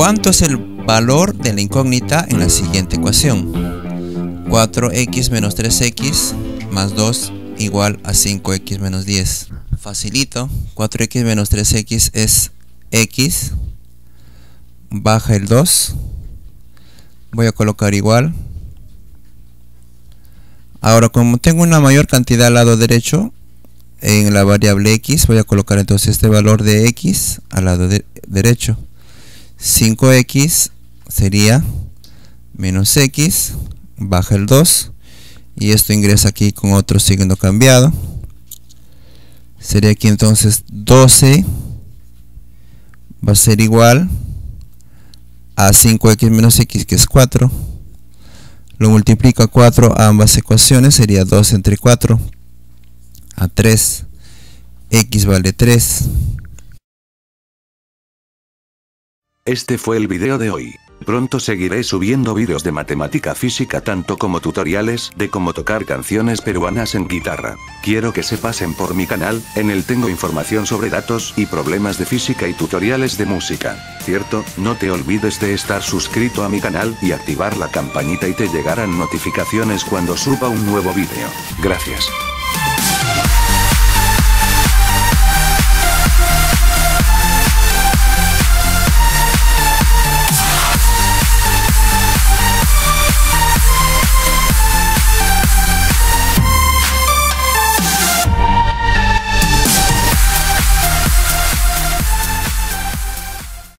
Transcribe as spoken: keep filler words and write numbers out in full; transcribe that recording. ¿Cuánto es el valor de la incógnita en la siguiente ecuación? cuatro x menos tres x más dos igual a cinco x menos diez. Facilito, cuatro x menos tres x es x, baja el dos, voy a colocar igual. Ahora, como tengo una mayor cantidad al lado derecho en la variable x, voy a colocar entonces este valor de x al lado de derecho. cinco x sería menos x, baja el dos, y esto ingresa aquí con otro signo cambiado. Sería aquí entonces doce va a ser igual a cinco x menos x, que es cuatro. Lo multiplico a cuatro a ambas ecuaciones, sería dos entre cuatro, a tres. X vale tres. Este fue el video de hoy. Pronto seguiré subiendo videos de matemática física, tanto como tutoriales de cómo tocar canciones peruanas en guitarra. Quiero que se pasen por mi canal, en él tengo información sobre datos y problemas de física y tutoriales de música. Cierto, no te olvides de estar suscrito a mi canal y activar la campanita y te llegarán notificaciones cuando suba un nuevo video. Gracias.